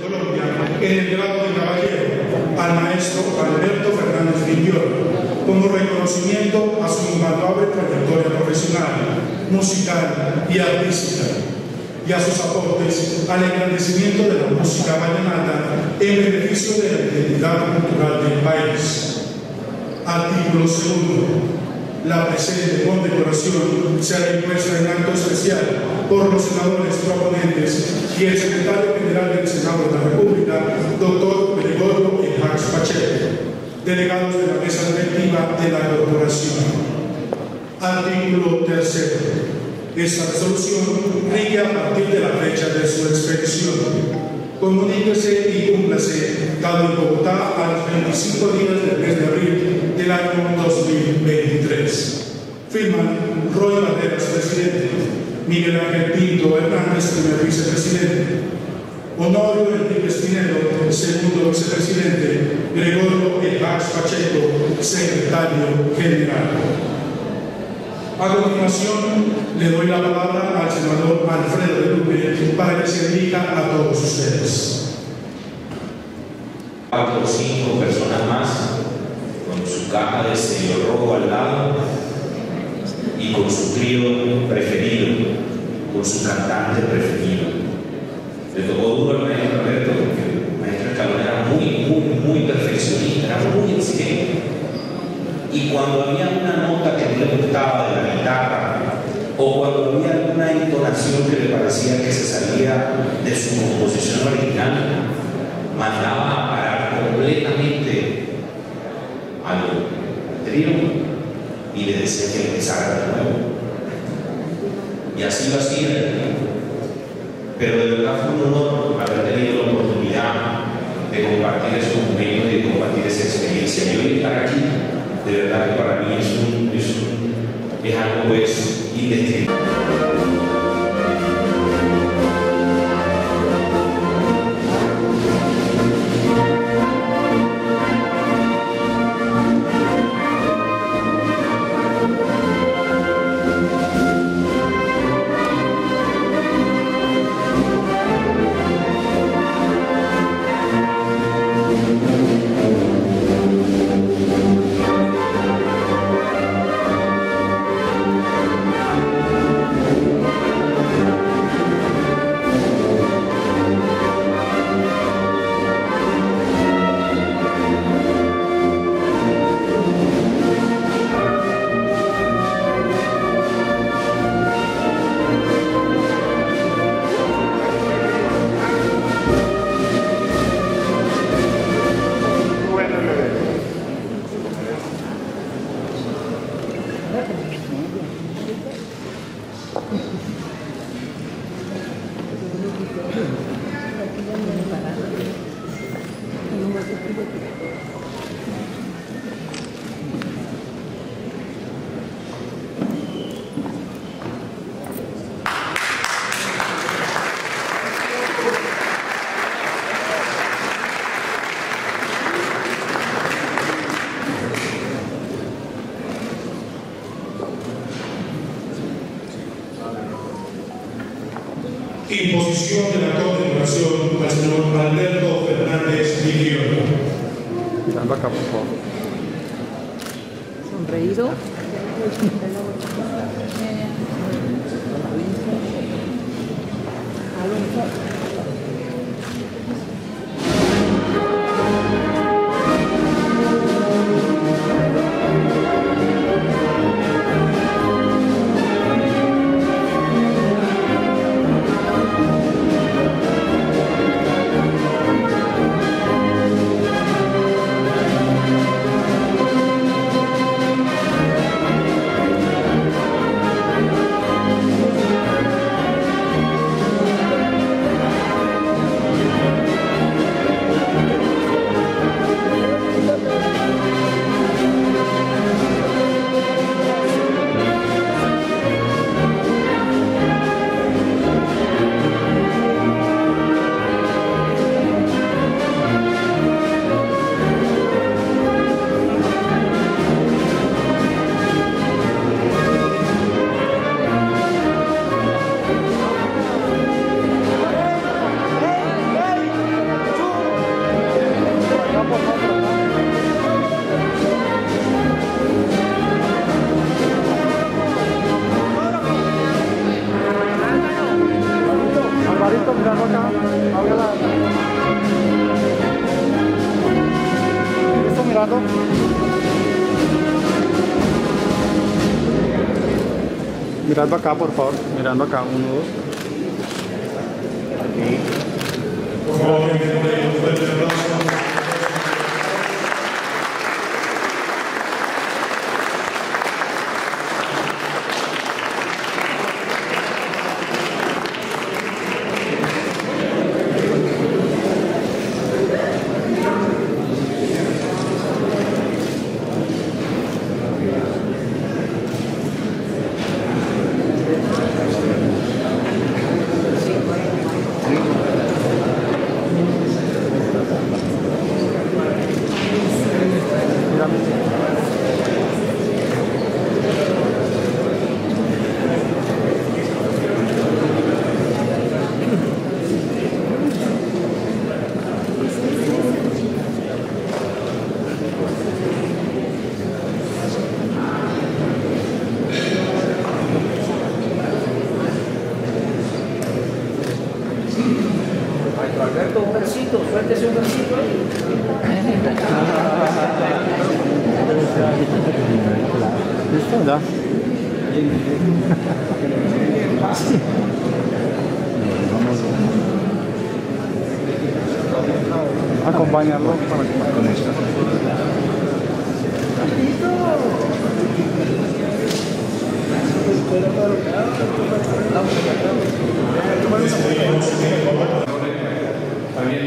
Colombiana en el grado de caballero al maestro Alberto Fernández Mindiola, como reconocimiento a su invaluable trayectoria profesional, musical y artística, y a sus aportes al engrandecimiento de la música vallenata en beneficio de la identidad cultural del país. Artículo 2. La presente condecoración será impuesta en acto especial por los senadores proponentes y el secretario general del Senado de la República, doctor Gregorio Evax Pacheto, delegados de la mesa directiva de la corporación. Artículo 3. Esta resolución rige a partir de la fecha de su expedición. Comuníquese y cúmplase, dado en Bogotá, a los 25 días del mes de abril del año 2023. Firman Roy Maderas, presidente; Miguel Ángel Pinto Hernández, primer vicepresidente; Honorio el Espinero, segundo vicepresidente; Gregorio Evax Pacheto, secretario general. A continuación, le doy la palabra al senador Alfredo de Lupe para que se dirija a todos ustedes. 4 o 5 personas más, con su caja de sello rojo al lado y con su trío preferido, con su cantante preferido. Le tocó duro al maestro Alberto, porque el maestro Escalona era muy perfeccionista, era muy exigente. Y cuando había una nota que no le gustaba de la guitarra, o cuando había alguna entonación que le parecía que se salía de su composición original, mandaba a parar completamente al trío y le decía que empezara de nuevo. Y así lo hacía. Pero de verdad fue un honor haber tenido la oportunidad de compartir esos momentos y de compartir esa experiencia. Yo estar aquí, de verdad que para mí es algo pues indescriptible. Imposición de la condecoración al señor Alberto Fernández Mindiola. Anda acá, por favor. Sonreído. Estado. Mirando acá, por favor. Mirando acá, uno, dos. Aquí. Acompañarlo para que con esto. También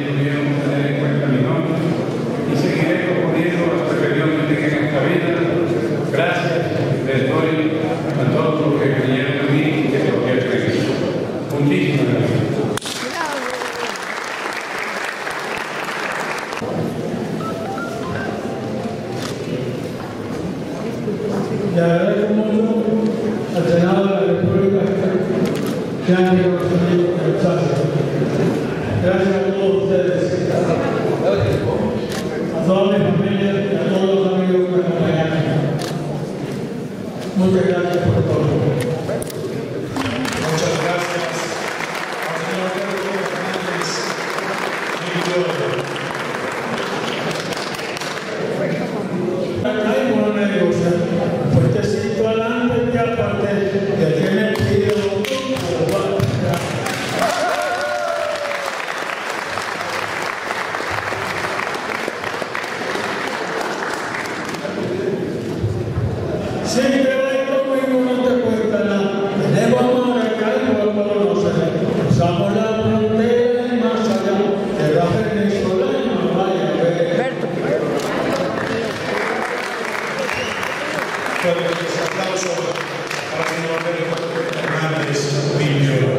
tuvieron que tener en cuenta mi nombre y seguiré componiendo las perfecciones que tengan cabida. Gracias, les doy a todos los que creyeron en mí y que lo que creí. Muchísimas gracias. Le agradezco mucho al Senado de la República que han llegado a mí con el chazo. Gracias a todos ustedes, a toda mi familia y a todos los amigos que me acompañaron. Muchas gracias por todo. Muchas gracias al señor Alberto Fernández Mindiola. Para el señor Alberto Fernández Mindiola.